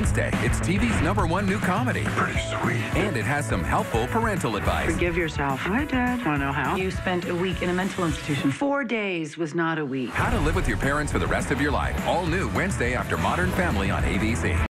Wednesday. It's TV's #1 new comedy. Pretty sweet. And it has some helpful parental advice. Forgive yourself. I did. Want to know how? You spent a week in a mental institution. 4 days was not a week. How to Live with Your Parents for the Rest of Your Life. All new Wednesday after Modern Family on ABC.